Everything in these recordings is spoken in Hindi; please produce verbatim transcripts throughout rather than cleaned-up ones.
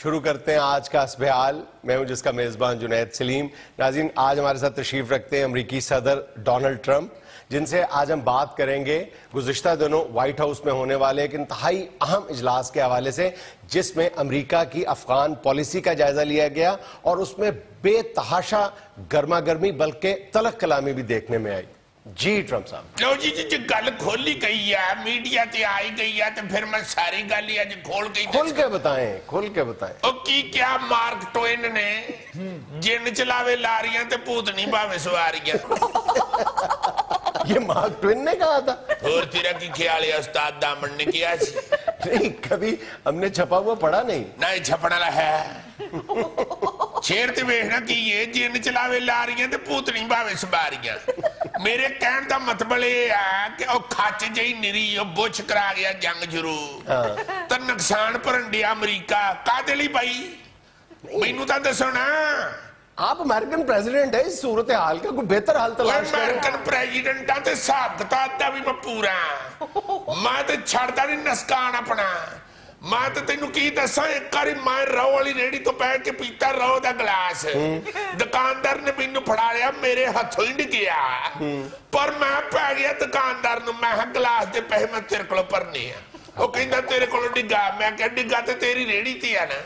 शुरू करते हैं आज का असबहाल। मैं हूं जिसका मेज़बान जुनैद सलीम। नाज़रीन, आज हमारे साथ तशरीफ़ रखते हैं अमरीकी सदर डोनाल्ड ट्रंप, जिनसे आज हम बात करेंगे गुज़िश्ता दिनों वाइट हाउस में होने वाले एक इंतहाई अहम इजलास के हवाले से, जिसमें अमरीका की अफ़गान पॉलिसी का जायज़ा लिया गया और उसमें बेतहाशा गर्मा गर्मी बल्कि तलख कलामी भी देखने में आई। जी ट्रंप साहब, लो जी जी गल खोली गई है, मीडिया ते आई गई है, तो फिर मैं सारी गल आज खोल गई खोल के बताएं खोल के बताएं ओ की क्या मार्क ट्वेन ने जिन चलावे लारियां ते भूत नहीं भावे सवारियां ये मार्क ट्वेन ने कहा था। और तेरा की ख्याल है उस्ताद दामन ने किया जी? नहीं, कभी हमने छपा हुआ पढ़ा नहीं। नहीं छपने वाला है। शेर ते वेखना की ये जिन चलावे लारियां ते भूत नहीं भावे सवारियां। मेरे कहने का मतलब ये है कि ओ खाच जई निरी ओ बुछ करा गया जंग जरूर। हां। तो नुकसान परंडिया अमेरिका कादे लई भाई? मैनू तो दसो ना। आप अमेरिकन प्रेसिडेंट है, इस सूरत हाल का कोई बेहतर हाल तलाश करें। अमेरिकन प्रेसिडेंट आते साहब बताता भी मैं पूरा मैं तो छड़ता नहीं नस्कान अपना। मैं तो तेनू की दसा, एक बार मैं रहो वाली रेहड़ी तो बैठ के पीता रहो दा गिलास, दुकानदार ने मैनू फड़ा लिया, मेरे हाथों ही डिगया, पर मैं पै गया दुकानदार नूं, मैं गिलास दे पैसे मैं तेरे कोलों भरने आ। वो कहंदा तेरे कोलों डिगा, मैं कह डिगा ते तेरी रेहड़ी ते आ ना।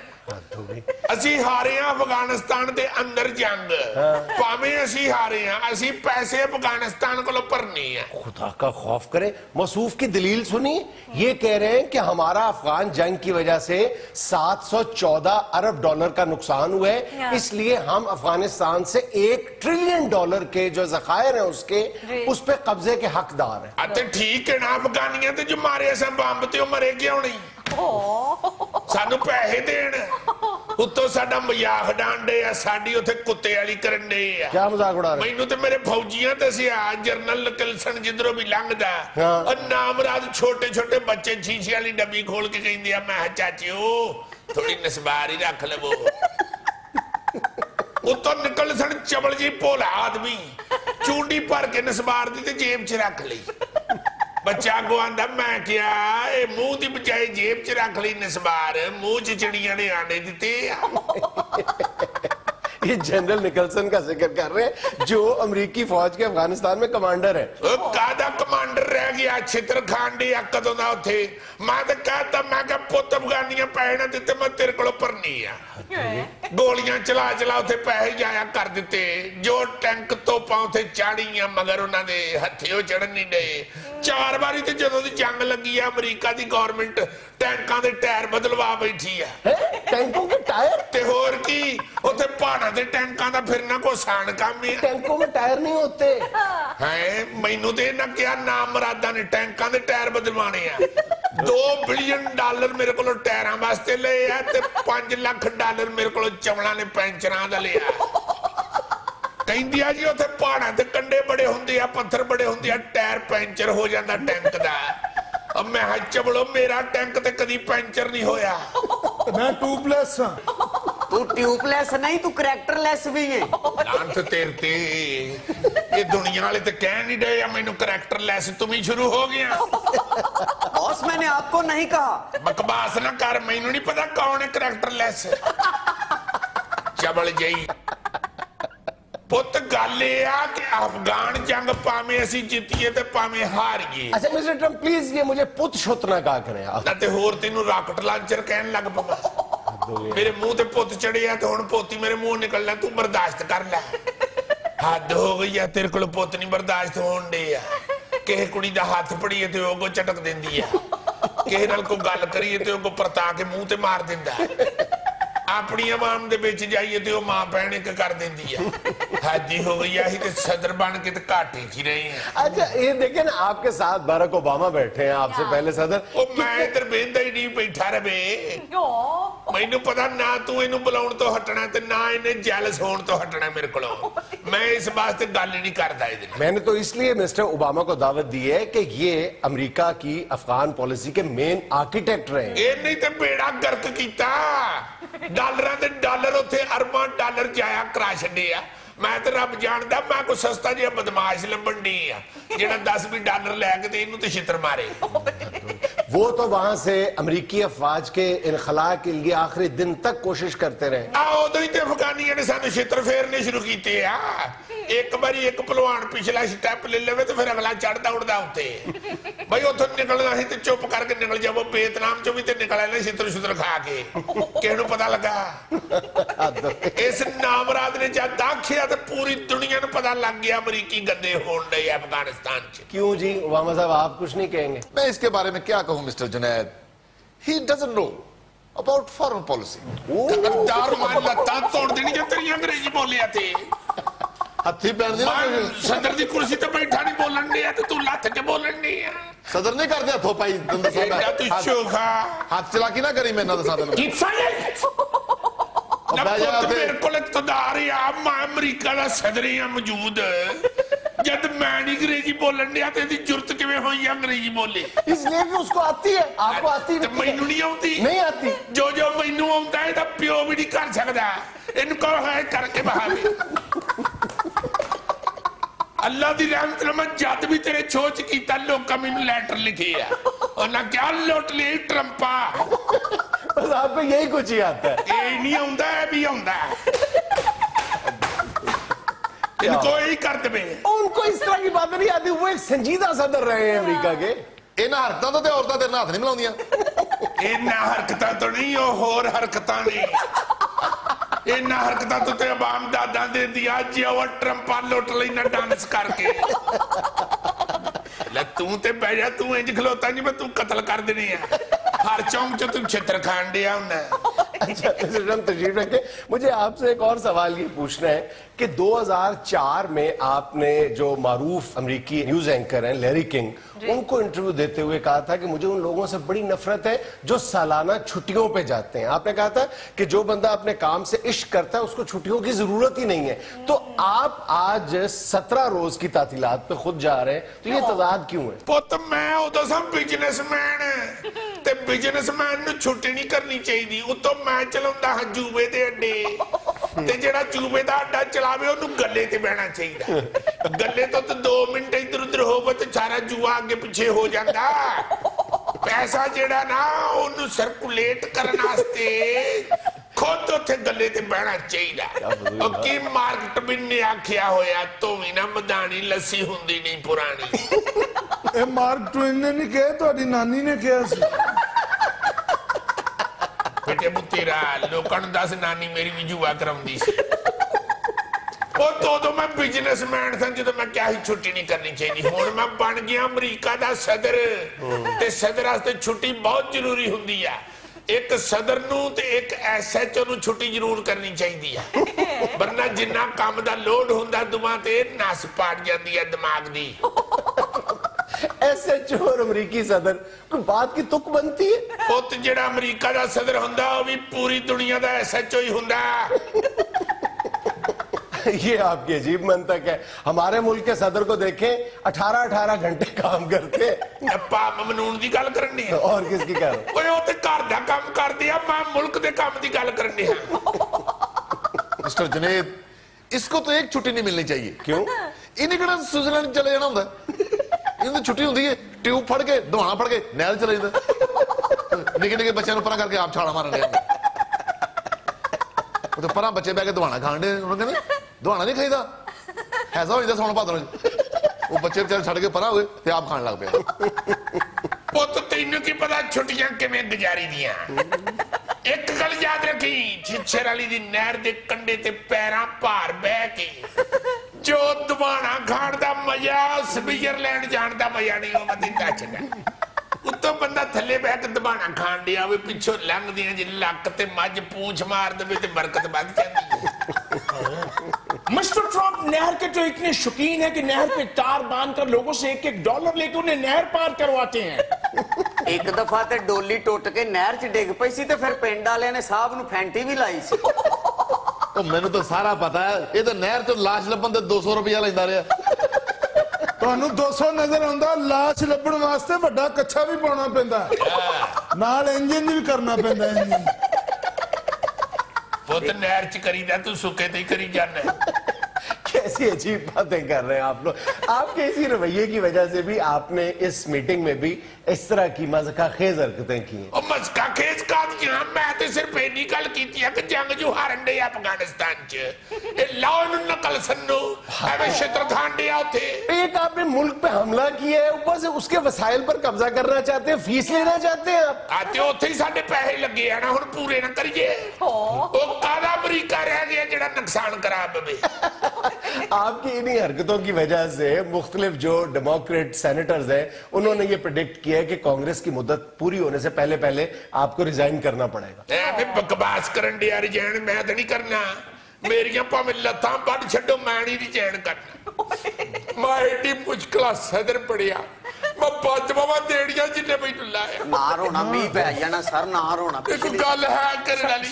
ਅਸੀਂ ਹਾਰੇ ਆ ਅਫਗਾਨਿਸਤਾਨ ਦੇ ਅੰਦਰ ਜੰਗ, ਭਾਵੇਂ ਅਸੀਂ ਹਾਰੇ ਆ, ਅਸੀਂ ਪੈਸੇ ਅਫਗਾਨਿਸਤਾਨ ਕੋਲੋਂ ਭਰਨੇ ਆ। ਖੁਦਾ ਕਾ ਖੌਫ ਕਰੇ। ਮਸੂਫ ਕੀ ਦਲੀਲ ਸੁਨੀ, ਇਹ ਕਹਿ ਰਹੇ ਕਿ ਹਮਾਰਾ ਅਫਗਾਨ ਜੰਗ की वजह से सात सौ चौदह अरब डॉलर का नुकसान हुआ है, इसलिए हम अफगानिस्तान से एक ट्रिलियन डॉलर के जो जखायर है उसके उस पे कब्जे के हकदार है। अते ठीक है ना, अफगानियां ते जो मारे असां बंब ते मरे क्यों नहीं? सानू पैसे देने उत्तों साडा मजाक उड़ांदे आ, साडी उथे कुत्ते वाली करंदे आ। क्या मजाक उड़ा रहे? मैनू ते मेरे फौजियां ते सी आ, जनरल किलसन जिधरों भी लंघदा और नामराद छोटे छोटे बच्चे शीशे वाली डब्बी खोल के कहंदे आ, मैं चाचियो थोड़ी नसबारी रख लवो। उत्तों निकलसन चबल जी भोला आदमी चूंडी भर के नसबार दी ते जेब च रख लई। बच्चा को आंदा मैं क्या मूंह की बजाय जेब च रख ली नसबार, मूंह च चिड़िया ने आने दिते। ये जनरल निकलसन का जिक्र कर रहे हैं, जो अमरीकी फौज के अफगानिस्तान में कमांडर है। कादा कमांडर रह गया छित्र खान डी कदों का उथे। मैं तो कहता मैं क्या पुत अफगानियां पैसे ना दिते मैं तेरे को भरनी है। गोलियां चला चला उथे पैसे जाया कर दिते, जो टैंक तोपा उथे चाड़िया मगर उन्होंने हथे चढ़न नहीं डे। चार बारी तो जदों की जंग लगी है अमरीका की गवर्नमेंट टैंकों के टायर बदलवा बैठी है। टैंकों के टायर ते होर की उथे पहाड़ा टैंकों का फिरना को आसान काम है, टैंकों में टायर नहीं होते हैं। मैनू तो ना क्या नाम मुरादा ने टैंकों के टायर बदलवाने हैं। दो बिलियन डॉलर मेरे को टायरों वास्ते ले आ, ते पांच लाख डॉलर मेरे को चमड़ा ने पैंचरां दा लिया। कहंदी आ जी उथे पहाड़ां ते कंडे बड़े हुंदे आ, पत्थर बड़े हुंदे आ, टायर पैंचर हो जांदा टैंक दा। अब मैं हज चबलो मेरा टैंक ते कदी पैंचर नहीं होया, मैं ट्यूबलेस हां। तू ट्यूबलेस नहीं, तू करैक्टरलेस भी है। लांत तेरे ते, ये दुनिया वाले तो कह नहीं डे मैनू करैक्टरलेस, तुम ही शुरू हो गया। बॉस मैंने आपको नहीं कहा। बकवास ना कर, मैनू नहीं पता कौन है करैक्टरलेस। चबल जई पुत गल कि अफगान जंग पावे असी जीतीए ते पावे हारिए। अच्छा मिस्टर ट्रंप प्लीज, ये मुझे पुत शुत ना कहा करें आप। ना ते होर तेनू राकेट लॉन्चर कहन लग पवा। मेरे मुंह ते पुत चढ़िया तो हुण पोती मेरे मुंह निकलना, तू बर्दाश्त कर लै। हद हो गई है, तेरे कोल पुत नहीं बर्दाश्त होण दे। किसी कुड़ी दा हाथ पड़ीए ते ओगो झटक देंदी है, किसी नाल कोई गल करिए ते ओगो परता के मुंह ते मार दिंदा। अपनी आवाम दे विच जाइए तो मां भैण इक कर देंदी है। हाजी हो गई है तो सदर बन के घाटे ही रहे हैं। अच्छा ये देखे ना आपके साथ बराक ओबामा बैठे हैं आपसे पहले सदर। ओ मैं इधर बेंदा ही नहीं बैठा रवे, मैनू पता ना तू इनू बुलाउण तो हटना ते ना इन्हें जैलस होण तो हटना मेरे को। मैं इस वास्ते गल नहीं करता। मैंने तो इसलिए मिस्टर ओबामा को दावत दी है कि ये अमरीका की अफगान पॉलिसी के मेन आर्किटेक्ट रहे। ये नहीं तो बेड़ा गर्क किया डॉलर ते डॉलर उथे अरबां डॉलर जाया करा छड्डे आ। मैं तो रब जानदा मैं कोई सस्ता जिहा बदमाश लंबण नहीं आ जिहड़ा दस भी डॉलर लैके ते इनू ते छितर मारे। वो तो वहां से अमरीकी अफवाज के इनखला के लिए आखिरी दिन तक कोशिश करते रहे। उदो ही अफगानिया ने सानू छितर फेरने शुरू किए। एक बारी एक पलवान पिछला स्टैप ले लवे तो फिर अगला चढ़ता उड़ता उते भाई उतो निकलना है तो चुप करके निकल जाओ। वियतनाम चो भी तो निकल आना छितर छुतर खा के किसनू पता लगा। इस नामराद ने जब दाखिया तो पूरी दुनिया ने पता लग गया अमरीकी गंदे होने लगे अफगानिस्तान। क्यों जी ओबामा साहब आप कुछ नहीं कहेंगे? मैं इसके बारे में क्या कहूँ mister Junaid, he doesn't know about foreign policy. दारू मार लता तोड़ देनी जब तेरी अंग्रेजी बोली आती। हत्थी पहन दिया। सदर की कुर्सी तो बैठा नहीं बोलन नहीं है तो तू लात के बोलन नहीं है। सदर नहीं कर दिया थोपाई दंदा साहब। क्या तू चोखा? हाथ चलाकी ना करी मैं ना तो साधन। किसान अल्लाह की रहमत मैं जद भी तेरे छोच किया लोगों मैनू लैटर लिखे है उन्हें क्या लुट लिया ट्रंपा। बस आपको यही कुछ ही आता है। ये नहीं आंदा है भी आंदा है। इनको यही करते पे। उनको इस तरह की बात नहीं आती। वो एक संजीदा सदर रहे हैं अमेरिका के। इन हरकतों तो ते औरतां तेरे नाथ नहीं मिलाउंदियां। इन हरकतों तो नहीं और हरकतों नहीं। इन हरकतों तो ते अबाम दादा दे दिया जी और ट्रंपा लुट लेना डांस करके। तू ते बह जा तू इंज खलोता नहीं मैं तू कतल कर देनी है। हर चौंक जो तुम छित्र खान दिया उन्हें। अच्छा तशरीफ रखे। मुझे आपसे एक और सवाल ये पूछना है कि दो हज़ार चार में आपने जो मारूफ अमरीकी न्यूज एंकर हैं लैरी किंग उनको इंटरव्यू देते हुए कहा था कि मुझे उन लोगों से बड़ी नफरत है जो सालाना छुट्टियों पे जाते हैं। आपने कहा था कि जो बंदा अपने काम से इश्क करता है उसको छुट्टियों की जरूरत ही नहीं है। तो आप आज सत्रह रोज की तातीलात पे खुद जा रहे हैं तो ये तजाद क्यों है? पुत मैं उदो सब बिजनेसमैन ते बिजनेसमैन नूं छुट्टी नहीं करनी चाहिए। उतो मैं चलाउंदा हां जूबे दे अड्डे ते जेड़ा जूबे दा अड्डा चलावे ओनू गल्ले ते बहना चाहिदा। गल्ले तो तो दो मिनट इधर उधर होवे ते सारा जुआ आगे पीछे हो जांदा। पैसा जेड़ा ना ओनू सर्कुलेट करन वास्ते खुद उथे गल्ले ते बहना चाहिदा। ओ की मार्क ट्वेन ने आखिया होया तो भी ना मदानी लस्सी हुंदी नहीं पुरानी। ए मार्क ट्वेन ने नहीं कहे तोडी नानी ने कहा सी। बेटे बुतेरा लोकन दस नानी मेरी भी जुआ कराउंदी सी। ओ तो तो मैं बिजनेसमैन था जो तो मैं क्या ही छुट्टी नहीं करनी चाहिए। हुण मैं बन गया अमरीका दा सदर ते सदर वास्ते छुट्टी बहुत जरूरी हुंदी है। एक सदर नू ते एक एसएचओ नू छुट्टी जरूर करनी चाहिए है वरना जिन्ना काम दा लोड हुंदा दुआ ते नस पाट जांदी है दिमाग दी। ऐसे चोर अमरीकी सदर कोई बात की तुक बनती है। पुत जेड़ा अमरीका दा सदर हुंदा वो भी पूरी दुनिया दा एसएचओ ही हुंदा। ये आपकी अजीब मंतक है। हमारे मुल्क के सदर को देखें अठारह अठारह घंटे काम करते। ममनून की गल करनी है और किसकी गल? ओए ते घर दा काम करदे आ मैं मुल्क दे काम दी गल करनी है। मिस्टर Junaid इसको तो एक छुट्टी नहीं मिलनी चाहिए। क्यों? इन्हें कड़ा स्विट्जरलैंड चले जाना होता है। इन्हें छुट्टी होती है ट्यूब फड़ के दुहाना फड़ के नहर चले जाते निके निके बच्चों पर करके आप छाड़ा मारन गए तो पर बच्चे बह के दुहाना खान डे कहते दुहाना नहीं खाईदा ऐसा हो जाता सोन भादरों वो बच्चे बेचारे छड़ के पर हुए तो आप खान लग पे। पुत तेनों की पता छुट्टियां किवें गुजारी दियां। एक गल याद रखी छिछर वाली दी नहर दे कंडे ते पैरां भार बह के जो दुहाना खाण का मजा स्विट्जरलैंड जाने का मजा नहीं। तो बंदा थले बह के दबाना खान दिया वे पिछो लंघ दिया जी लक ते मज पूछ मार दे ते बरकत बन जाती। मिस्टर ट्रम्प नहर के तो इतने शौकीन है कि नहर पे तार बांध कर लोगों से एक एक डॉलर लेके उन्हें नहर पार करवाते हैं। एक दफा तो डोली टुट के नहर च डिग पई सी ते फिर पिंड वाले ने साहब नूं फैंटी भी लाई सी। तो मैनू तो सारा पता है, ये तो नहर चो लाश लभन दे दो सौ रुपया लैंदा रहा। ਤੁਹਾਨੂੰ दो सौ ਨਜ਼ਰ ਆਉਂਦਾ, ਲਾਸ਼ ਲੱਭਣ ਵਾਸਤੇ ਵੱਡਾ ਕੱਛਾ ਵੀ ਪਾਉਣਾ ਪੈਂਦਾ, ਨਾਲ ਇੰਜਨ ਵੀ ਕਰਨਾ ਪੈਂਦਾ। ਇੰਜਨ ਪੁੱਤ ਨਹਿਰ ਚ ਕਰੀਦਾ, ਤੂੰ ਸੁੱਕੇ ਤੇ ਕਰੀ ਜਾਂਦਾ। कैसी अजीब बातें कर रहे हैं आप लोग। आपके इसी रवैये की वजह से भी आपने इस मीटिंग में भी इस तरह की मज़ाकखेज़ हरकतें की हैं। और मज़ाकखेज़ का क्या, मैं तो सिर्फ इन्हीं गल की थी कि जंग जो हारन दे अफगानिस्तान च लाउन नकल सन्नो हमें शत्रु खान दिया थे। एक आपने मुल्क पे हमला किया है, ऊपर से उसके वसाइल पर कब्जा करना चाहते हैं, फीस लेना चाहते हैं आप। आते उथे ही साडे पैसे लगे है ना, हुण पूरे ना करिए। ओ कादा अमरीका रह गया जेड़ा नुकसान करा पवे। आपकी इन्हीं हरकतों की वजह से मुख्तलिफ जो डेमोक्रेट सेनेटर्स हैं उन्होंने ये प्रेडिक्ट किया है कि कांग्रेस की मुद्दत पूरी होने से पहले पहले आपको रिजाइन करना पड़ेगा। बकवास करन दिया, रिजाइन मैं तो नहीं करना। मेरिया भावे लत्त बढ़ छो, मैं नहीं रिजाइन करना। मैं एडी मुश्किल सदर पड़िया, मैं बदवा देड़िया जिन्हें मैनू लाया। ना रोना, मीह पै जाना सर, ना रोना। एक गल है करने वाली,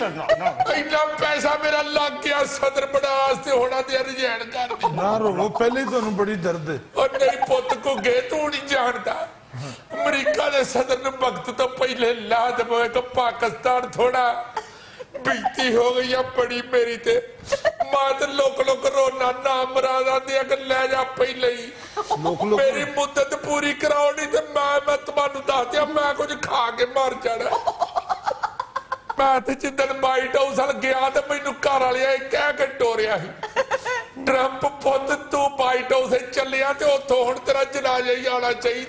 इतना पैसा मेरा लग गया सदर बड़ा वास्ते, होना ते रिजाइन कर दे। ना रोवो, पहले तुहानू बड़ी दर्द है। और नहीं पुत को गे तू नहीं जानता, अमरीका दे सदर नू वक्त तो पहले ला दवे कि पाकिस्तान थोड़ा बीती हो गई बड़ी मेरी ते। मात लोक लोक रोना ना मरादा दिया कर ले जा पहले ही लोक लोक मेरी मुद्दत पूरी कराउणी ते मैं मैं तुम्हानू दस दिया मैं कुछ खा के मर जाना। मैं ते जिद्दन वाइट हाउस वाल गया ते मैनू घर वाले कह के टोरिया ही, ट्रंप पुत तू वाइट हाउस चलिया ते उत्थों हुण तेरा जनाजा ही आना चाहिए।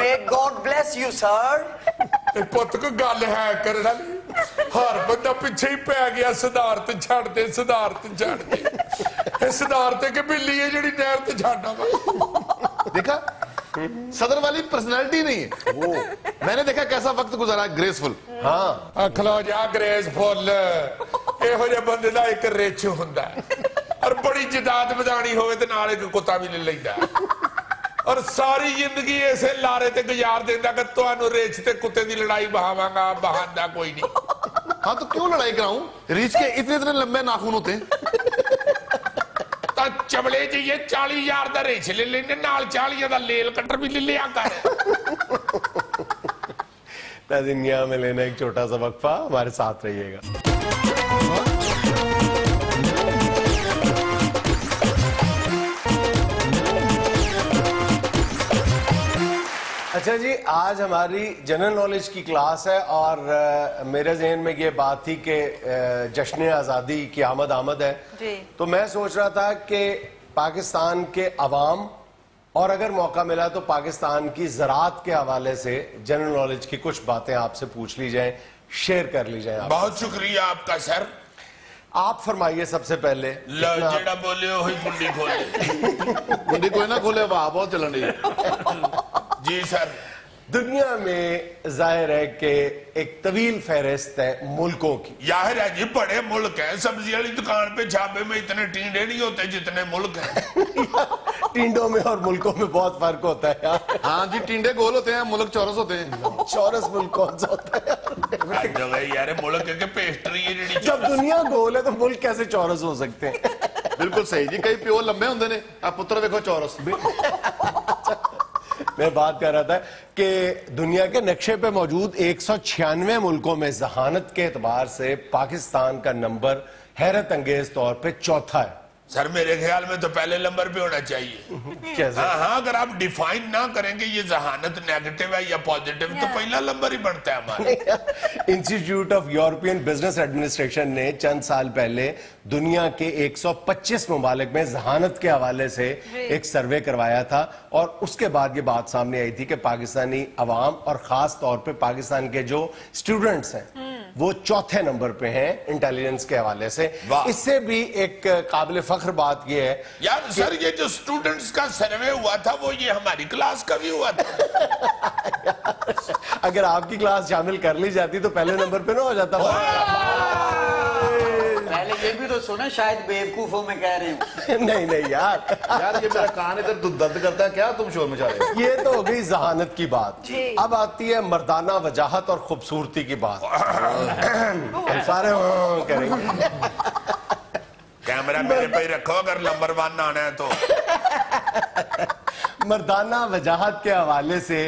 May God bless you sir. पुत को गल है करन वाली, हर बंदा पिछे ही पै गया सिद्धार्थ छड़ दे, सिद्धार्थ छड़ दे, सिद्धार्थ के बिल्ली है जिहड़ी नहर ते छाड़ा वा। देखा सदर वाली पर्सनैलिटी नहीं है वो। मैंने देखा कैसा वक्त गुजारा, ग्रेसफुल। हाँ खलो जा, ग्रेसफुल इहो जिहे बंदे दा इक रिच हुंदा और बड़ी जदाद बधानी होवे ते नाल इक कुत्ता भी ले लैंदा और सारी जिंदगी ऐसे लारे ते गुजार देंदा कि तुहानू रेच ते कुत्ते दी लड़ाई बहावांगा, बहांदा कोई नहीं। हाँ तो क्यों लड़ाई कराऊं, रीछ के इतने इतने लंबे नाखून होते ता चबले जी ये चालीस हजार दा रेच ले लेने, नाल चालीस हजार दा लेल कटर भी ले लिया कर। ताज़िनिया में लेना एक छोटा सा वक्फा, हमारे साथ रहिएगा। अच्छा जी, आज हमारी जनरल नॉलेज की क्लास है और आ, मेरे जहन में ये बात थी कि जश्न आज़ादी की आमद आमद है जी। तो मैं सोच रहा था कि पाकिस्तान के अवाम और अगर मौका मिला तो पाकिस्तान की ज़रात के हवाले से जनरल नॉलेज की कुछ बातें आपसे पूछ ली जाएं, शेयर कर ली जाएं। बहुत शुक्रिया आपका सर। आप फरमाइए सबसे पहले। जेड़ा बोले वही गुंडी खोले, गुंडी कोई ना खोले, वाह बहुत चलन जी सर। दुनिया में जाहिर है कि एक तवील फहरिस्त है मुल्कों की। जाहिर है जी, बड़े मुल्क है, सब्जी वाली दुकान पे छापे में इतने टींडे नहीं होते जितने मुल्क हैं। टींडों में और मुल्कों में बहुत फर्क होता है यार। हाँ जी, टींडे गोल होते हैं, मुल्क चौरस होते हैं। चौरस मुल्क कौन सा होता है यार, यार मुल्क के पेस्ट्री है। जब दुनिया गोल है तो मुल्क कैसे चौरस हो सकते हैं। बिल्कुल सही जी, कई प्यो लंबे होंगे ने, आप पुत्र देखो चौरस। मैं बात कर रहा था कि दुनिया के नक्शे पे मौजूद एक सौ छियानवे मुल्कों में जहानत के एतबार से पाकिस्तान का नंबर हैरत अंगेज तौर पे चौथा है सर। मेरे ख्याल में तो पहले नंबर पे होना चाहिए। कैसे? हाँ हाँ, अगर आप डिफाइन ना करेंगे ये जहानत नेगेटिव है या पॉजिटिव तो पहला नंबर ही बनता है हमारा। Institute of European business administration ने चंद साल पहले दुनिया के एक सौ पच्चीस ममालिक में जहानत के हवाले से एक सर्वे करवाया था और उसके बाद ये बात सामने आई थी कि पाकिस्तानी अवाम और खास तौर पर पाकिस्तान के जो स्टूडेंट्स हैं वो चौथे नंबर पे हैं इंटेलिजेंस के हवाले से। इससे भी एक काबिल फख्र बात ये है यार सर, ये जो स्टूडेंट्स का सर्वे हुआ था वो ये हमारी क्लास का भी हुआ था। अगर आपकी क्लास शामिल कर ली जाती तो पहले नंबर पे ना हो जाता। पहले ये भी तो सुना शायद बेवकूफों में कह रहे हैं। नहीं नहीं यार यार ये मेरा कान इधर दर्द करता है, क्या तुम शोर मचा रहे हो? ये तो हो गई जहानत की बात। अब आती है मर्दाना वजाहत और खूबसूरती की बात। सारे करेंगे कैमरा मेरे पे रखो अगर नंबर वन आना है तो। मर्दाना वजाहत के हवाले से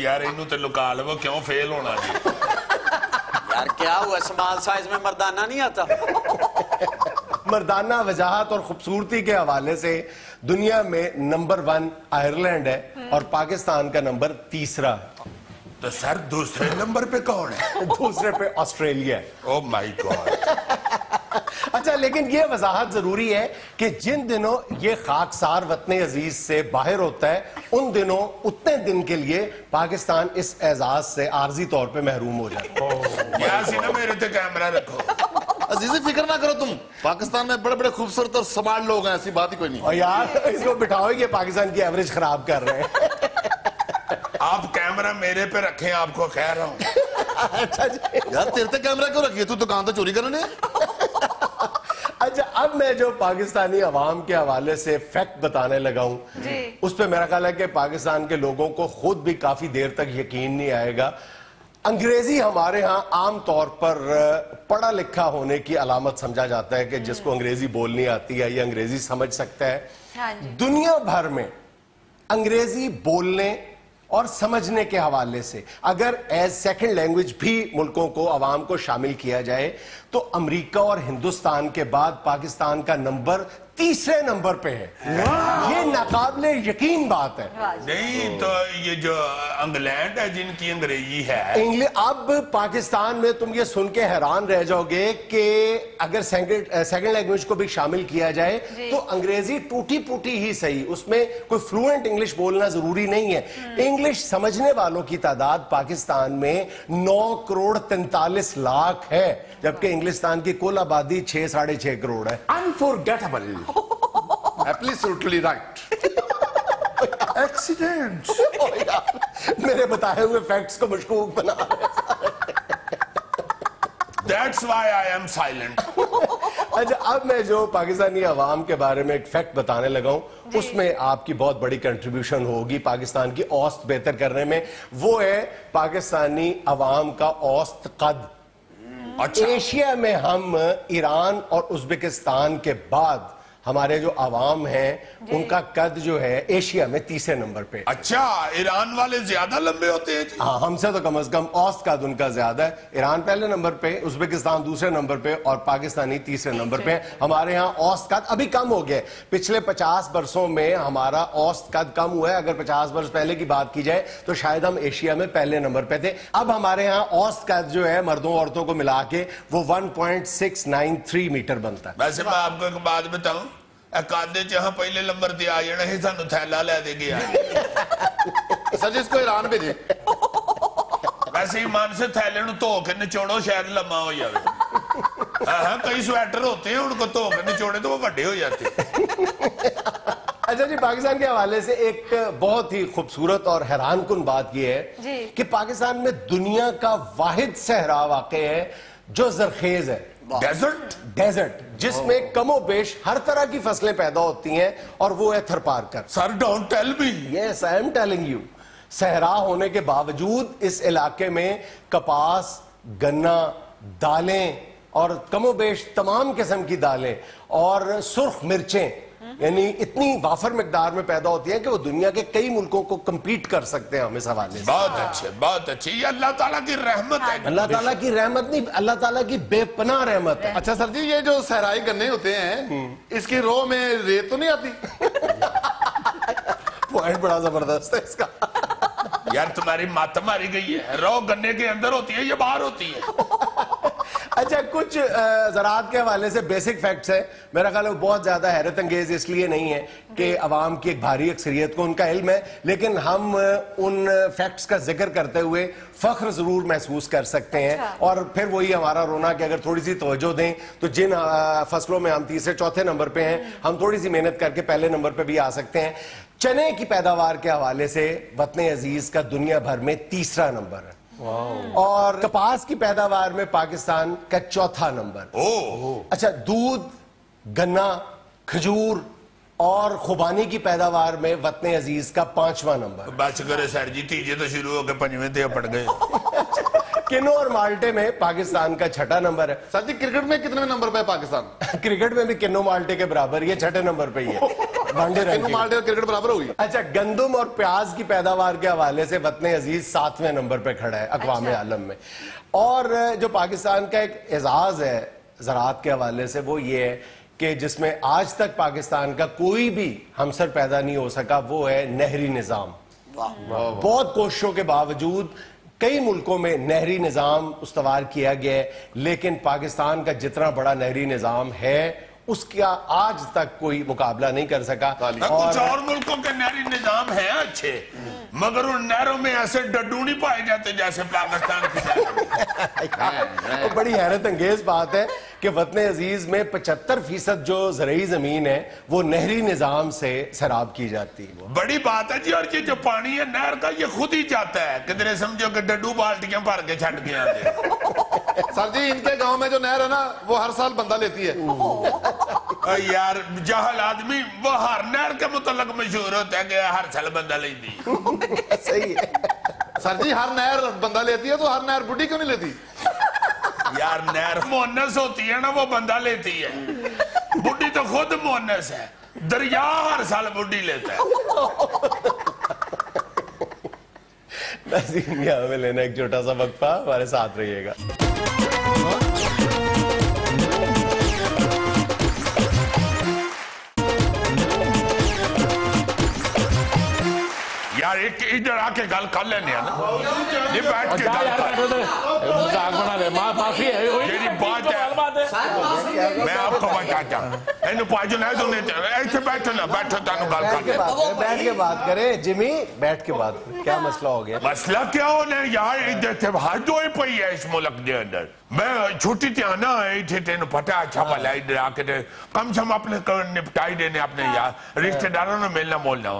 यार इनू तो लुका लो क्यों फेल होना जी। यार क्या हुआ स्मॉल साइज में मर्दाना नहीं आता। मर्दाना वजाहत और खूबसूरती के हवाले से दुनिया में नंबर वन आयरलैंड है और पाकिस्तान का नंबर तीसरा है। तो सर दूसरे नंबर पे कौन है? दूसरे पे ऑस्ट्रेलिया। Oh my God. अच्छा लेकिन ये वजाहत जरूरी है कि जिन दिनों ये खाकसार वतन अजीज से बाहर होता है उन दिनों उतने दिन के लिए पाकिस्तान इस एजाज से आर्जी तौर पे महरूम हो जाए। यार सीना मेरे पे कैमरा रखो। अजीजी फिक्र ना करो तुम, पाकिस्तान में बड़े बड़े खूबसूरत और स्मार्ट लोग हैं, ऐसी बात ही कोई नहीं। और यार इसको बिठाओ, ये पाकिस्तान की एवरेज खराब कर रहे हैं। आप कैमरा मेरे पे रखें, आपको कह रहा हूँ। अच्छा जी यार तेरे पे कैमरा क्यों रखिए, तू दुकान तो चोरी करने। अच्छा अब मैं जो पाकिस्तानी अवाम के हवाले से फैक्ट बताने लगा हूँ उस पर मेरा ख्याल है कि पाकिस्तान के लोगों को खुद भी काफी देर तक यकीन नहीं आएगा। अंग्रेजी हमारे यहाँ आम तौर पर पढ़ा लिखा होने की अलामत समझा जाता है कि जिसको अंग्रेजी बोलनी आती है या अंग्रेजी समझ सकता है। हाँ दुनिया भर में अंग्रेजी बोलने और समझने के हवाले से अगर एज सेकंड लैंग्वेज भी मुल्कों को आवाम को शामिल किया जाए तो अमेरिका और हिंदुस्तान के बाद पाकिस्तान का नंबर तीसरे नंबर पे है। ये नाकाबिले यकीन बात है। नहीं तो ये जो इंग्लैंड है जिनकी अंग्रेजी है। अब पाकिस्तान में तुम ये सुन के हैरान रह जाओगे कि अगर सेकंड लैंग्वेज को भी शामिल किया जाए तो अंग्रेजी टूटी फूटी ही सही, उसमें कोई फ्लुएंट इंग्लिश बोलना जरूरी नहीं है। इंग्लिश समझने वालों की तादाद पाकिस्तान में नौ करोड़ तैंतालीस लाख है जबकि इंग्लिस्तान की कुल आबादी छह साढ़े छह करोड़ है। Unforgettable Absolutely right. Accident. Oh, मेरे बताए हुए फैक्ट्स को मशकूक बना That's why I am silent. अच्छा अब मैं जो पाकिस्तानी अवाम के बारे में एक फैक्ट बताने लगा हूँ उसमें आपकी बहुत बड़ी कंट्रीब्यूशन होगी पाकिस्तान की औसत बेहतर करने में। वो है पाकिस्तानी अवाम का औसत कद। अच्छा। एशिया में हम ईरान और उज्बेकिस्तान के बाद हमारे जो आवाम हैं उनका कद जो है एशिया में तीसरे नंबर पे। अच्छा ईरान वाले ज्यादा लंबे होते हैं? हाँ हमसे तो कम से कम औसत कद उनका ज्यादा है। ईरान पहले नंबर पे, उज्बेकिस्तान दूसरे नंबर पे और पाकिस्तानी तीसरे नंबर पे। हमारे यहाँ औसत कद अभी कम हो गया, पिछले पचास बरसों में हमारा औसत कद कम हुआ है। अगर पचास बरस पहले की बात की जाए तो शायद हम एशिया में पहले नंबर पे थे। अब हमारे यहाँ औसत कद जो है मर्दों औरतों को मिला के वो one point six nine three metre बनता है। वैसे मैं आपको एक बात बताऊं, कादे जहां पहले नंबर दिया थैला लै दे गया सच इसको ईरान भेजे। वैसे ईमान से थैले धो के निचोड़ो शायद लम्बा हो जाए। हाँ कई स्वेटर होते हैं उनको धो के निचोड़े तो वो बड़े हो जाते। अच्छा जी पाकिस्तान के हवाले से एक बहुत ही खूबसूरत और हैरान कुन बात यह है कि पाकिस्तान में दुनिया का वाहिद सहरा वाक़े है जो जरखेज है। डेजर्ट डेजर्ट जिसमें कमो बेश हर तरह की फसलें पैदा होती हैं और वो है Tharparkar. Sir don't tell me. Yes I am telling you. सहरा होने के बावजूद इस इलाके में कपास, गन्ना, दालें और कमो बेश तमाम किस्म की दालें और सुर्ख मिर्चें यानी इतनी वाफर मकदार में पैदा होती है कि वो दुनिया के कई मुल्कों को कम्पीट कर सकते हैं हम इस हवाले से। बहुत अच्छे बहुत अच्छे, ये अल्लाह ताला की रहमत है। अल्लाह ताला की रहमत नहीं, अल्लाह ताला की बेपनाह रहमत है। अच्छा सर जी ये जो सहराई गन्ने होते हैं इसकी रो में रेत तो नहीं आती? पॉइंट बड़ा जबरदस्त है इसका। यार तुम्हारी मात मारी गई है, रो गन्ने के अंदर होती है ये बाहर होती है। अच्छा अच्छा, कुछ ज़राअत के हवाले से बेसिक फैक्ट्स है, मेरा ख्याल बहुत ज़्यादा हैरत अंगेज़ इसलिए नहीं है कि आवाम की एक भारी अक्सरियत को उनका इल्म है, लेकिन हम उन फैक्ट्स का जिक्र करते हुए फ़ख्र ज़रूर महसूस कर सकते हैं। अच्छा। और फिर वही हमारा रोना कि अगर थोड़ी सी तवज्जो दें तो जिन फसलों में हम तीसरे चौथे नंबर पर हैं, हम थोड़ी सी मेहनत करके पहले नंबर पर भी आ सकते हैं। चने की पैदावार के हवाले से वतन अजीज़ का दुनिया भर में तीसरा नंबर है और कपास की पैदावार में पाकिस्तान का चौथा नंबर। ओह। अच्छा, दूध, गन्ना, खजूर और खुबानी की पैदावार में वतन अजीज का पांचवा नंबर। बात करें सर जी, तीजे तो शुरू हो गए, पंचवें तो पड़ गए। किन्नू और माल्टे में पाकिस्तान का छठा नंबर है। सर जी, क्रिकेट में कितने नंबर पे है पाकिस्तान? क्रिकेट में भी किन्नू माल्टे के बराबर, ये छठे नंबर पे ही है। क्रिकेट बराबर होगी। अच्छा, गंदम और प्याज की पैदावार के हवाले से वतन अजीज सातवें नंबर पे खड़ा है अक़वाम आलम में। और जो पाकिस्तान का एक एजाज है ज़राअत के हवाले से वो ये है कि जिसमें आज तक पाकिस्तान का कोई भी हमसर पैदा नहीं हो सका, वो है नहरी निज़ाम। बहुत कोशिशों के बावजूद कई मुल्कों में नहरी निज़ाम उस्तवार किया गया है, लेकिन पाकिस्तान का जितना बड़ा नहरी निज़ाम है उसका आज तक कोई मुकाबला नहीं कर सका। और कुछ और मुल्कों के नहरी निजाम है अच्छे, मगर उन नहरों में ऐसे डड्डू नहीं पाए जाते जैसे पाकिस्तान के। बड़ी हैरत अंगेज बात है कि वतन अजीज में पचहत्तर फीसद जो ज़रई जमीन है वो नहरी निजाम से सराब की जाती है। बड़ी बात है जी। और ये जो पानी है नहर का, ये खुद ही जाता है, कितने समझो कि डड्डू बाल्टियां भर के छट के आते। सर जी, इनके गांव में जो नहर है ना वो हर साल बंदा लेती है। यार, जहल आदमी वो हर नहर के मुतल्लिक मशहूर होता है कि हर साल बंदा लेती है। सही है सर जी, हर नहर बंदा लेती है तो हर नहर बुढ़ी क्यों नहीं लेती? यार, नहर मोहनस होती है ना, वो बंदा लेती है, बुढ़ी तो खुद मोहनस है। दरिया हर साल बुढ़ी लेता है। हमें लेना एक छोटा सा वक्फा, हमारे साथ रहिएगा। यार, एक इधर आके गल कर लेने ना, ये बैठ के गल कर। मैं आपको बताता हूं, पाजो ना तुमने ऐसे बैठो ना, बैठो तानू गल कर, बैठ के बात करे जिमी, बैठ के बात। क्या मसला हो गया? मसला क्या होने यार, इधर से हद होई पई है इस मुल्क के अंदर। मैं छुट्टी ते आना है इथे, तेन पता अच्छा भला इधर आके कम से कम अपने निपटाई देने, अपने यार रिश्तेदारों ने मिलना बोलना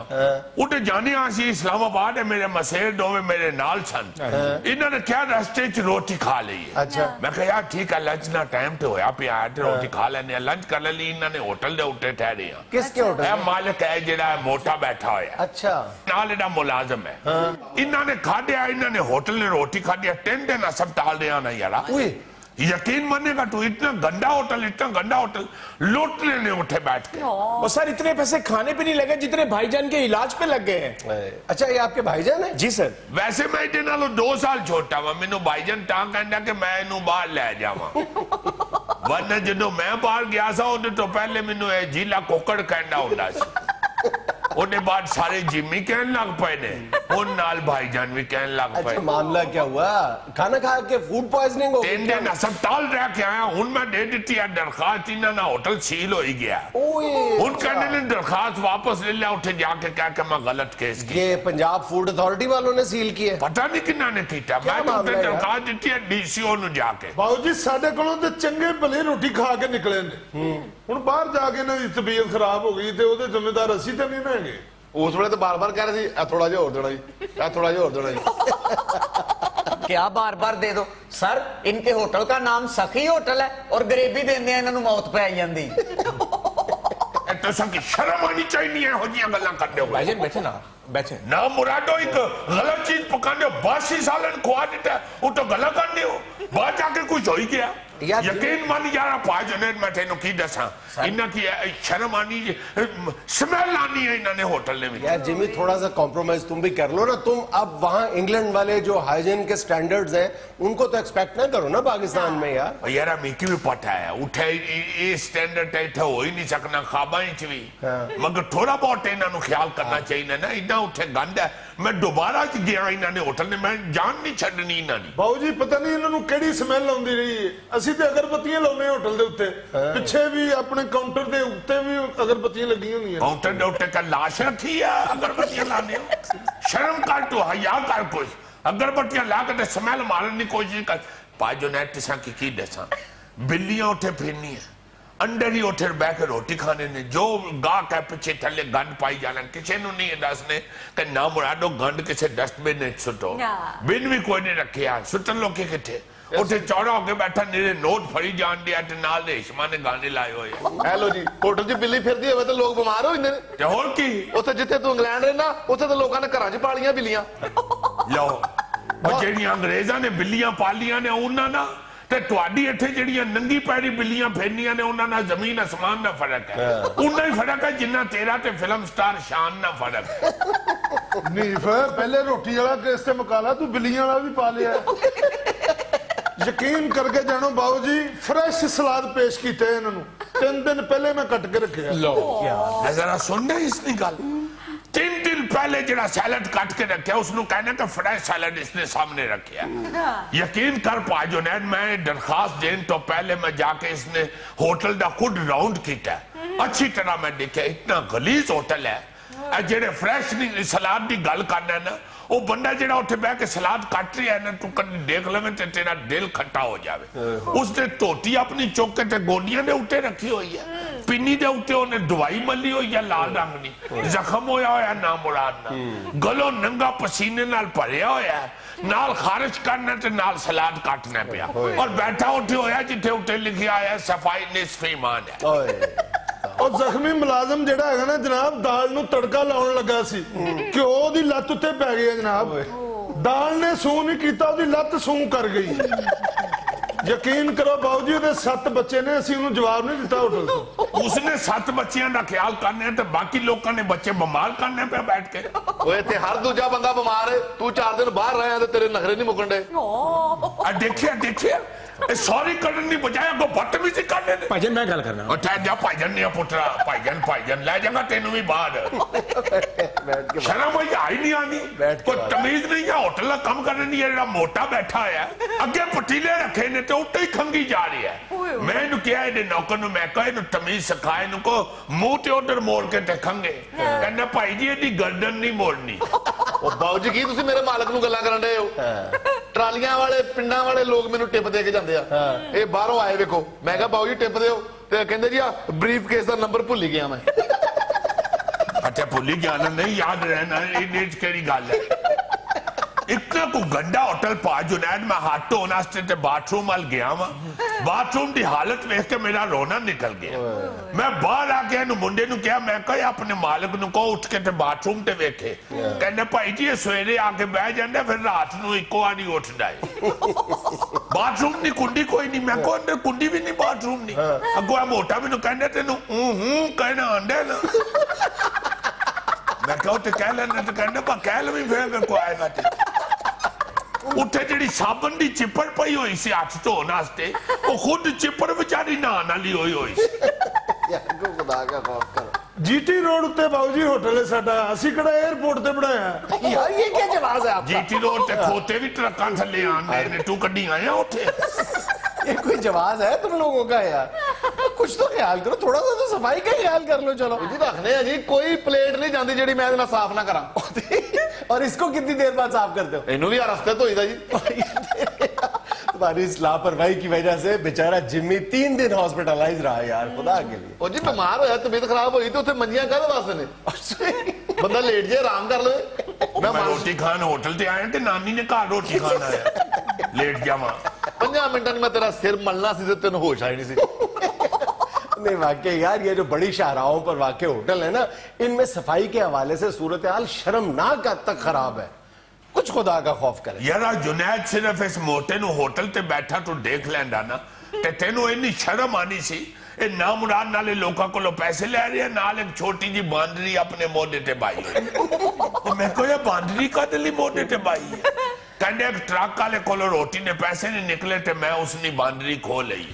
उठे जाने। आसी इस्लामाबाद है, मेरे मसेर दो में मेरे नाल सन, इन्होंने क्या रास्ते च रोटी खा ली है। अच्छा। मैं कहा यार ठीक है, लंच ना टाइम तो होया पे आया, रोटी खा लेने, लंच कर ली। इन्होंने होटल दे उठे ठहरे हैं। किसके होटल? है मालिक है जेड़ा मोटा बैठा होया। अच्छा। नाल एडा मुलाजम है। इन्होंने खादिया, इन्होंने होटल ने रोटी खादिया, तीन दिन हस्पताल दे आना यार। यकीन मानेगा तू, इतना गंदा होटल, इतना गंदा होटल, लूट लेने उठे बैठ के। और सर, इतने पैसे खाने पे नहीं लगे जितने भाईजान के इलाज पे लग गए हैं। अच्छा, ये आपके भाईजान है? जी सर। वैसे मैं इतने नालों दो साल छोटा वा, मेनू भाईजान तां कहंदा कि मैं इनू बाहर ले जावां, वरना जदों मैं बाहर गया सा उदे तो पहले मेनू ए जीला कोकड़ कहंदा हुंदा सी। उन्हें बाद सारे जिम्मी कहन लग पे ने, उन नाल भाईजान भी कहन लग पे। अच्छा, मामला क्या हुआ? खाना खा के फूड पॉइजनिंग हो गई? तीन दिन अस्पताल रह के आया हूं मैं, दे दी है दरखास्त, इन्होंने होटल सील हो ही गया। उन कहने ने दरखास्त वापस ले लिया, उठे जाके कह के मैं गलत केस की। ये पंजाब फूड अथॉरिटी वालों ने सील किया, पता नहीं किन्ना ने किया। मैं उन्हें दरखास्त दी है डीसीओ नु जाके, बाबू जी साडे कोलों ते चंगे भले रोटी खा के निकले ने, हुण बाहर जाके इन्हां दी तबीयत खराब हो गई ते ओहदे जिम्मेदार असीं ते नहीं ना। उस वे तो बार बार कह रहे थे थोड़ा जो और थोड़ा जी, थोड़ा जो और थोड़ा जी। क्या बार बार दे दो सर, इनके होटल का नाम सखी होटल है और गरीबी देंदे इन्हां मौत पे आई जांदी। तो सखी शर्म आनी चाहिए हो जी, गल्लां करदे हो। भाईजान बैठे ना, बैठे ना मुरादो, एक गलत चीज पकांदे हो, बासी सालन खुआ देता है, वो तो गल्लां करदे हो, बाहर जाके कुछ हो ही गया। यकीन मानी यार, पांच जने मैं तेन की दसा, इन्हें की शर्म आनी, स्मेल आनी है इन्होंने होटल ने भी। यार जिमी, थोड़ा सा कॉम्प्रोमाइज तुम भी कर लो ना। तुम अब वहाँ इंग्लैंड वाले जो हाइजीन के स्टैंडर्ड्स हैं उनको तो एक्सपेक्ट ना करो ना पाकिस्तान में। यार यार मीकी भी पता है, उठे ये स्टैंडर्ड इतना हो ही नहीं सकना खाबा च भी, मगर थोड़ा बहुत इन्होंने ख्याल करना चाहिए ना। इतना उठे गंद है, मैं दोबारा गया इन्होंने होटल ने, मैं जान नहीं छड़नी इन्होंने। बाबू जी पता नहीं इन्होंने केड़ी स्मेल आती रही है, असीं ते अगरबत्तियां लाउने होटल दे उत्ते पिछे भी अपने काउंटर दे उत्ते भी अगरबत्तियां लगी हुई हैं काउंटर दे उत्ते का लाशा थी या अगरबत्तियां लाने शर्म कर तो हया कर कोई अगरबत्तियां ला के स्मेल मारने की कोशिश कर भाई जुनैद तिसा की की दसा बिल्लियां उठे फिरनी है अंडर ही उठे बैठ रोटी खाने ने जो गाहक है पिछे थले गंद पाई जाना किसी नूं नहीं दसने कि ना मुरादो गंद किसी डस्टबिन में सुटो बिन भी कोई नहीं रखे सुटन लोग किथे उठे चौड़ा होके बैठा नीरे नोट फड़ी जान दिया ते नाल रेशमा ने गाने लाए हुए है लो जी होटल च बिल्ली फिरदी है मतलब लोग बीमार हो इंदे ते होर की ओथे जिथे तू इंग्लैंड रहना ओथे ते लोकां ने घरां च पालियां बिल्लियां लो और जेड़ियां अंग्रेजां ने बिल्लियां पालियां ने उन्हां ना ते तुहाडी इथे जेड़ियां नंगी पैड़ी बिल्लियां फेरनियां ने उन्हां नाल ज़मीन आसमान दा फर्क है उन्ना ही फर्क है जिन्ना तेरा ते फिल्म स्टार शान ना फर्क है नीफ पहले रोटी वाला केस ते मुकाला तू बिल्लियां वाला भी पा लिया यकीन करके जानो बाबू जी फ्रेश सलाद पेश किते इन्होंने तीन दिन पहले मैं कट के रखे लो यार जरा सुनना इसकी गल तीन दिन पहले जरा सैलड कट के रखे उसनु कहना कि फ्रेश सैलड इसने सामने रखे यकीन कर पा जुनैद मैं दरखास्त देने तो पहले मैं जाके इसने होटल दा खुद राउंड किया अच्छी तरह मैं देखा इतना गलीज होटल है जेडे फ्रेश सलाद की गल करना ना वो बंदा जो उठे बह के सलाद कट रहा है ना तू कहीं देख लवे ते तेरा दिल खट्टा हो जाए उसने धोती अपनी चुक के गोडिया के उत्ते रखी हुई है पिनी के उत्ते उन्हें दवाई मली हुई है लाल रंग की जख्म होया होया ना मुराद ना गलों नंगा पसीने नाल भरिया होया नाल खारिज करना ते नाल सलाद काटना पिया और बैठा उठे होया जिथे उत्ते लिखा है सफाई निस्फ ईमान है और जख्मी मुलाजम जो है ना जनाब दाल नूं तड़का लाउन लगा सी घ्यो दी लत्त उत्ते पै गई जनाब दाल ने सू नहीं कीता ओदी लत्त सू कर गई यकीन करो बाबू जी ओदे सत बच्चे ने असीं उहनूं जवाब नहीं दिता होटल उसने सत बच्चियां दा ख्याल करना ते बाकी लोकां ने बच्चे बीमार करने पे बैठ के ओए ते हर दूजा बंदा बीमार है तू चार दिन बाहर रहा ते तेरे नखरे नहीं मुकंडे आ देखिया देखिया सॉरी करने बजाय को बदतमीजी कर लेने भाईजन मैं गल करना उठा जा भाईजन ने पुत्रा भाईजन भाईजन ले जाऊंगा तेनू भी बाहर बैठ के शर्म आई आई नहीं आनी कोई तमीज नहीं है होटल का काम करने नहीं है मोटा बैठा है आगे पतीले रखे ने तो उठे ही खंगी जा रही है मैं इनु क्या है नौकर नु मैं कह इनु तमीज सिखाए इनु को मुंह ते उधर मोड़ के ते खंगे कहना भाई जी एदी गर्दन नहीं मोड़नी ओ बाबू जी की तुसी मेरे मालिक नु गल्ला करन दे हो ट्रालियां वाले पिंडां वाले लोग मेनू टिप दे के ए बाहरों आए देखो मैं कहा बाबू जी टिप दो कहते जी ब्रीफ केस का नंबर भुल ही गया मैं अच्छा भुल ही गया ना नहीं याद रहना केड़ी गल है इतना को गंदा होटल पा जुनैद मैं हाथ धोने वास्ते बाथरूम वाल गया वा बाथरूम की हालत वेख के मेरा रोना निकल गया मैं बाहर आके मुंडे नू कहा मैं कहा अपने मालिक नू कहो उठ के ते बाथरूम ते वेखे कहने भाई जी सवेरे आके बह जाता फिर रात नू इको वारी उठदा है बाथरूम की कुंडी कोई नहीं मैं कहो अंदर कुंडी भी नहीं बाथरूम नहीं अगो मोटा मैनू कहना तेन हूं कहना आंदा ना मैं कहो तो कह लेना तो कहना पर कह लवी फिर मेरे को आएगा उठे जी साबन की चिपड़ पई हुई सी हाथ धोने वास्ते वो खुद चिपड़ बेचारी नहाने वाली हुई हुई जीटी रोड उत्ते बाबू जी होटल है साडा असी कड़ा एयरपोर्ट ते बनाया यार ये क्या जवाब है आपका जीटी रोड ते खोते भी ट्रकां थले आने ने तू कड्डी आया उठे ये कोई जवाब है तुम लोगों का यार कुछ तो ख्याल करो थोड़ा सा तो सफाई का ख्याल कर लो चलो जी रखने जी कोई प्लेट नहीं जाती जी मैं साफ ना करा और इसको कितनी देर बाद साफ करते हो इन्होंने यार हफ्ते तो इधर जी तुम्हारी इस लापरवाही की वजह से बेचारा जिम्मी तीन दिन हॉस्पिटलाइज रहा यार खुदा के लिए और जी बीमार हो यार तबीयत खराब हुई तो उसे मंजियां कर वास्ते ने बंदा लेट जाए आराम कर ले मैं रोटी खान होटल से आया तो नानी ने घर रोटी खान आया लेट गया वहां पंद्रह मिनट में तेरा सिर मलना सी तेन होश आई नहीं सी नहीं वाकई यार ये जो बड़ी शाहराहों पर वाकई होटल है ना इनमें सफाई के हवाले से सूरत हाल शर्मनाक हद तक खराब है कुछ खुदा का खौफ करे यार जुनैद सिर्फ इस मोटे नु होटल ते बैठा तू देख लैंदा ना ते तेनू इतनी शर्म आनी सी ए ना मुराद नाले लोगों को लो पैसे ले रहे हैं नाल एक छोटी जी बांदरी अपने मोडे ते बाई तो मैं को ये बांदरी का दिली मोडे ते बाई कहने एक ट्रक वाले को रोटी ने पैसे नहीं निकले ते मैं उसनी बांदरी खो लई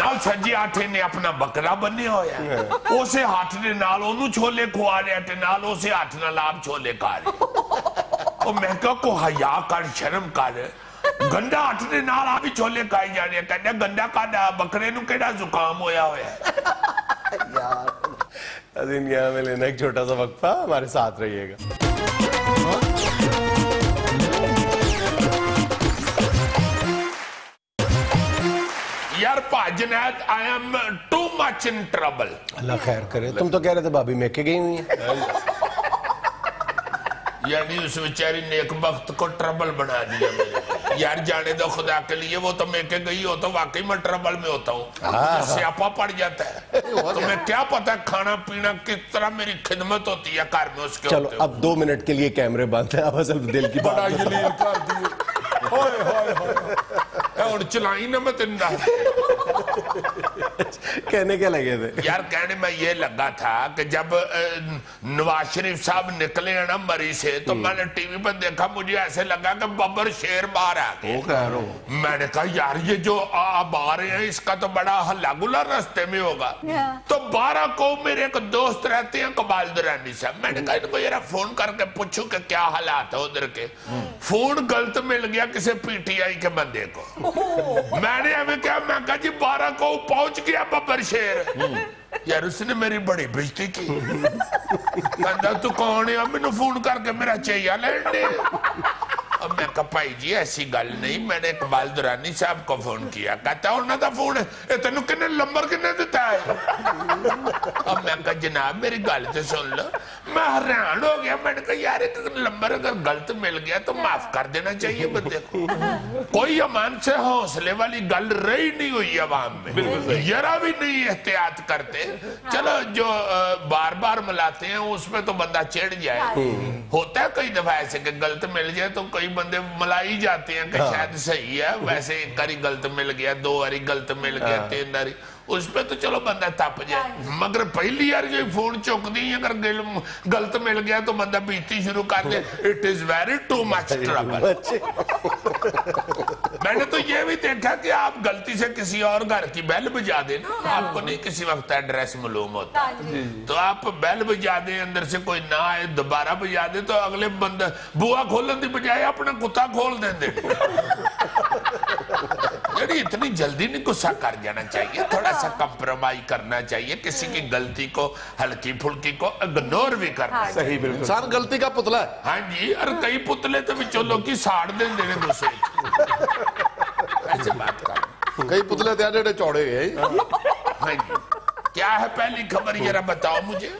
नाल सज्जी आठे ने अपना बकरा बने होया उसे हाथ ने नाल ओनू छोले खुआ रहे ते नाल उसे हाथ नाल आप छोले खा रहे और मैं कह को हया कर शर्म कर गंदा हथ के नाल आ भी छोले खाए जा रहे कहना गंदा काढ़ा बकरे नु केड़ा जुकाम होया होया यार अजीम यहां में लेना एक छोटा सा वक्फा हमारे साथ रहिएगा। Junaid, I am too much in trouble. अल्लाह खैर करे। तुम तो कह रहे थे भाभी में के गई हुई है। यानी उस बेचारी नेकबख्त को ट्रबल बना दिया मैंने। यार जाने दो खुदा के लिए, वो तो में के गई हो तो वाकई में ट्रबल में होता हूँ, तो स्यापा पड़ जाता है। तुम्हें क्या पता खाना पीना किस तरह मेरी खिदमत होती है कार में उसके। चलो अब दो मिनट के लिए कैमरे बंद है, अब असल दिल की चलाई ना मैं तिंदा कहने क्या लगे थे यार? कहने में ये लगा था कि जब नवाज शरीफ साहब निकले ना मरी से तो मैंने टीवी पर देखा, मुझे ऐसे लगा कि बब्बर शेर बाहर आ गया। मैंने कहा यार ये जो आप आ रहे हैं इसका तो बड़ा हल्ला गुल्ला रास्ते में होगा। तो बारह को मेरे एक दोस्त रहते हैं कबाल दुरानी साहब, मैंने कहा इनको यार फोन करके पूछू कि क्या हालात है उधर के। फोन गलत मिल गया किसी पीटीआई के बंदे को। मैंने हमें क्या मैं कहा जी बारह को पहुंच गया बब्बर शेर। यार उसने मेरी बड़ी बेइज्जती की। कहता तू कौन है मैनू फोन करके मेरा चेया लेने। अब मैं कहा भाई जी ऐसी गल नहीं, मैंने इकबाल दुरानी साहब को फोन किया। कहता उन्होंने फोन है तेन कि नंबर किन्ने दिता है। अब मैं कहा जनाब मेरी गल तो सुन लो। मैं हैरान हो गया, मैंने कहा यार एक नंबर अगर गलत मिल गया तो माफ कर देना चाहिए बंदे को। कोई अमान से हौसले वाली गल रही नहीं हुई अवाम में, जरा भी नहीं एहतियात करते। चलो जो बार बार मिलाते हैं उसमें तो बंदा चिढ़ जाए, होता है कई दफा ऐसे कि गलत मिल जाए तो कई बंदे मलाई जाते हैं कि हाँ। शायद सही है, वैसे एक बारी गलत मिल गया, दो बारी गलत मिल गया, हाँ। तीन बारी उस पे तो चलो बंदा तप जाए, मगर पहली यार जो फोन चुक दी अगर गलत मिल गया तो बंदा बीती शुरू कर दे। It is very too much trouble. मैंने तो ये भी देखा कि आप गलती से किसी और घर की बेल बजा दें, आपको नहीं किसी वक्त एड्रेस मालूम होता, तो आप बेल बजा दें, अंदर से कोई ना आए दोबारा बजा दे तो अगले बंदा बुआ खोलने की बजाय अपना कुत्ता खोल देंगे। इतनी जल्दी नहीं गुस्सा कर जाना चाहिए, थोड़ा सा कंप्रोमाइज करना चाहिए, किसी की गलती को हल्की फुल्की को इग्नोर भी करना। सही बिल्कुल, इंसान गलती का पुतला है। हाँ जी, और कई पुतले तो विचों लोग की साड़ दे देने गुस्से ऐसे बात कर। कई पुतले तो यार चौड़े हैं। हाँ जी, क्या है पहली खबर जरा बताओ मुझे।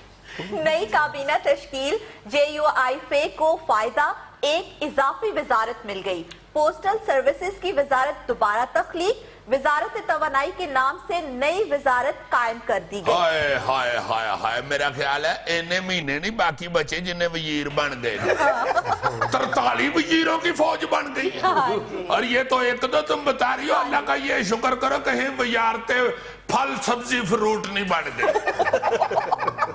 नई काबीना तश्कील, जे यू आई एफ ए को फायदा, एक इजाफी वजारत मिल गई। पोस्टल सर्विसेज की वजारत दोबारा तख्लीक, वजारत तवानाई के नाम से नई वजारत कायम कर दी गई। हाय हाय हाय हाय, मेरा ख्याल है इन्हें महीने नहीं बाकी बचे जिन्हें वजीर बन गए। तरताली वजीरों की फौज बन गई। और ये तो एक दो तुम बता रही हो, अल्लाह का ये शुक्र करो कहीं वजारते फल सब्जी फ्रूट नहीं बन गए।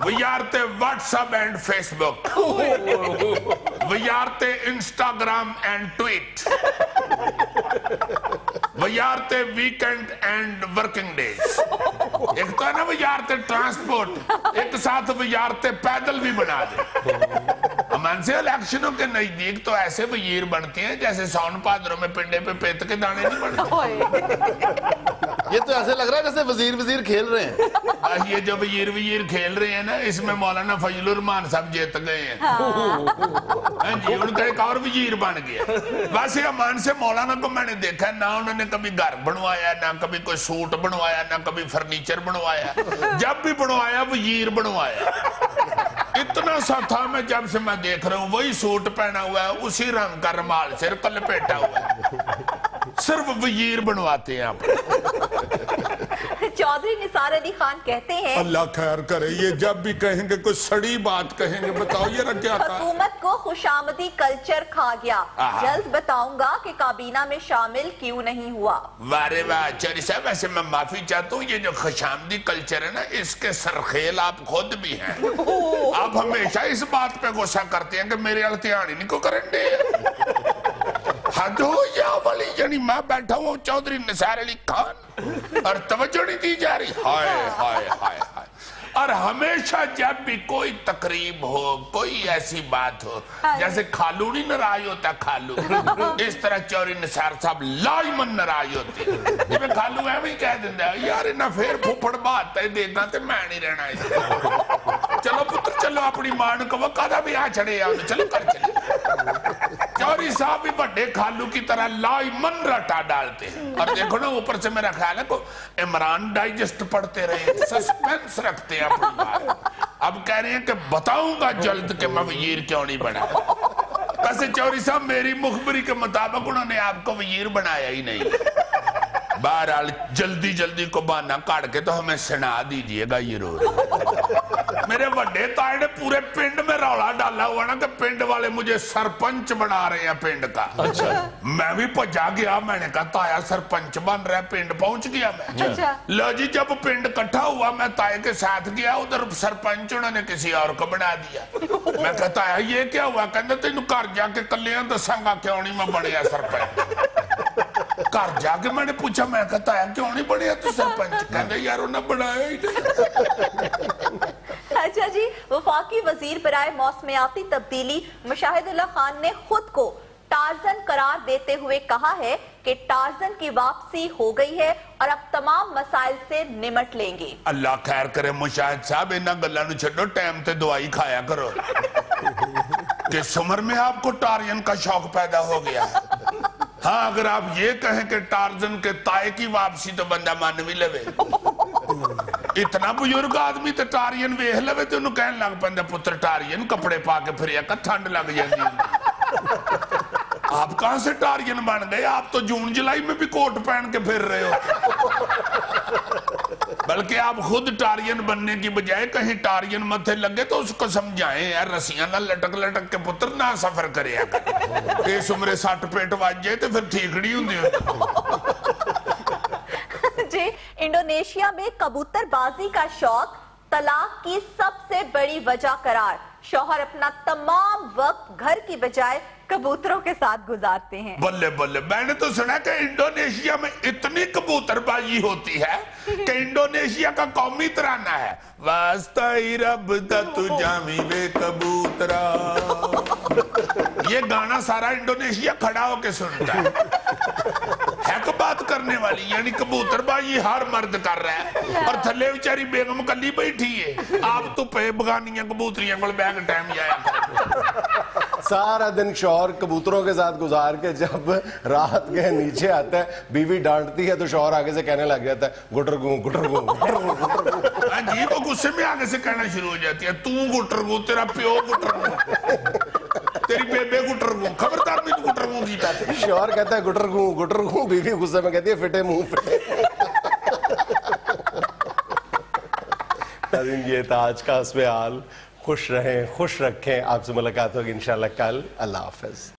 वजारते व्हाट्सएप एंड फेसबुक, वजारते इंस्टाग्राम एंड ट्वीट, वजारते वीकेंड एंड वर्किंग डेज। एक तो है ना वजारते ट्रांसपोर्ट, एक साथ वजारते पैदल भी बना दे। अमान से इलेक्शनों के नजदीक तो ऐसे वजीर बनते हैं जैसे सावन भादरों में पिंडे पे पेत के दाने नहीं बनते। ये तो ऐसे लग रहा है जैसे वजीर वजीर खेल रहे हैं। ये जो वजीर वजीर खेल रहे हैं ना, इसमें मौलाना फजलुर रहमान साहब जीत गए हैं। हाँ जी, उनका एक और वजीर बन गया। वैसे अमान से मौलाना को मैंने देखा ना उन्होंने कभी घर बनवाया, ना कभी कोई सूट बनवाया, ना कभी फर्नीचर बनवाया। जब भी बनवाया वजीर बनवाया। इतना सा था मैं जब से मैं देख रहा हूँ, वही सूट पहना हुआ है, उसी रंग का रुमाल सिर पर लपेटा हुआ है। सिर्फ वजीर बनवाते हैं आप। चौधरी निसार अली खान कहते हैं अल्लाह खैर करे, ये जब भी कहेंगे कुछ सड़ी बात कहेंगे। बताओ ये क्या था? हुकूमत को खुशामदी कल्चर खा गया, जल्द बताऊंगा कि काबीना में शामिल क्यों नहीं हुआ। वारे वाह चौधरी साहब, ऐसे मैं माफी चाहता हूँ, ये जो खुशामदी कल्चर है ना इसके सरखेल आप खुद भी हैं। आप हमेशा इस बात पे गुस्सा करते हैं कि मेरे अलतिहानी नहीं को करेंगे। हद हो या वाली, यानी मैं बैठा हूँ चौधरी निसार अली खान और तवज्जो नहीं दी जा रही। हाय हाय हाय हाय, और हमेशा जब भी कोई तकरीब हो, कोई ऐसी बात हो, जैसे खालूनी नाराज होता खालू, इस तरह चौधरी निसार साहब लाजमन नाराज होते। मैं खालू एवं ही कह दिंदा यार इन्ना फिर फुफड़ बात है देना ते मैं नहीं रहना इस। चलो पुत्र चलो अपनी मां को कहो कादा ब्याह छड़े आ, चलो कर चले। चौधरी साहब भी बड़े खालू की तरह लाजमन रटा डालते हैं। और देखो ना ऊपर से मेरा ख्याल है को इमरान डाइजेस्ट पढ़ते रहे, सस्पेंस रखते हैं अपनी बात। अब कह रहे हैं कि बताऊंगा जल्द के मैं वजीर क्यों नहीं बना। वैसे चौधरी साहब मेरी मुखबरी के मुताबिक उन्होंने आपको वजीर बनाया ही नहीं। बहरहाल जल्दी जल्दी को बहाना काट के तो हमें सुना दीजिएगा ये रो रहे। मेरे बड़े ताए ने पूरे पिंड में रौला डाला हुआ ना कि पिंड वाले मुझे सरपंच बना रहे हैं पिंड का। अच्छा। मैं भी पजा गया, मैंने कहा ताया सरपंच बन रहा है पिंड, पहुंच गया मैं। अच्छा। लो जी जब पिंड इकट्ठा हुआ मैं ताए के साथ गया, उधर सरपंच उन्होंने किसी और को बना दिया। मैं कहा ताया ये क्या हुआ, कहते तेन घर जाके कलिया दसांगा क्यों नहीं मैं बने सरपंच। घर जाके मैंने पूछा मैं कहता है क्यों नहीं बढ़िया तू सरपंच, कहते यार उन्हें बढ़ाया ही नहीं। अच्छा जी, वफाकी वजीर बराए मौसमियाती तब्दीली मुशाहिदुल्लाह खान ने खुद को टार्जन करार देते हुए कहा है कि टार्जन की वापसी हो गई है और अब तमाम मसाइल से निमट लेंगे। अल्लाह खैर करे मुशाहिद साहब, इना गल्लां नूं छड्डो, टाइम ते दवाई खाया करो। किस उम्र में आपको टार्जन का शौक पैदा हो गया है? हाँ, अगर आप ये कहें कि टार्जन के ताए की वापसी तो बंदा मन भी लवे। इतना बुजुर्ग आदमी तो टारियन वेख लवे तो उन्हें कहन लग पैंदा पुत्र टारियन कपड़े पा के फिर ठंड लग जाती। आप कहां से टारियन बन गए, आप तो जून जुलाई में भी कोट पहन के फिर रहे हो। बल्कि आप खुद टारियन बनने की बजाय कहीं टारियन मथे लगे तो उसको समझाएं यार रस्सियां ना लटक लटक के पुत्र ना सफर करे। इस उम्र सट पेट वाज जाए तो फिर ठीक नहीं होंगे। जी, इंडोनेशिया में कबूतरबाजी का शौक तलाक की सबसे बड़ी वजह करार, शौहर अपना तमाम वक्त घर की बजाय कबूतरों के साथ गुजारते हैं। बल्ले बल्ले, मैंने तो सुना कि इंडोनेशिया में इतनी कबूतरबाजी होती है कि इंडोनेशिया का कौमी तराना है वास्ता ही रब दा तुजामी बे कबूतरा। ये गाना सारा इंडोनेशिया खड़ा होके सुनता है। हैक बात करने वाली, यानी कबूतरबाजी हर मर्द कर रहा है और थले बेचारी बेगम कली बैठी है। आप तो पे बगानियां कबूतरियां को बैग टाइम जाया सारा दिन शौहर कबूतरों के साथ गुजार के जब रात के नीचे आता है, बीवी डांटती है तो शौहर आगे से कहने लग जाता है गुटरगू गुटरगू गुटरगू। हां जी, वो गुस्से में आगे से कहना शुरू हो जाती है तू गुटरगू, तेरा प्यो गुटरगू, तेरी बेबे गुटरगू, खबरदार नहीं तू गुटरगू जीता। शौहर कहता है गुटरगू गुटरगू, बीवी गुस्से में कहती है फिटे मुंह फिटे। ये था आज का हस्बे हाल। खुश रहें, खुश रखें। आपसे मुलाकात होगी इंशाल्लाह कल। अल्लाह हाफिज़।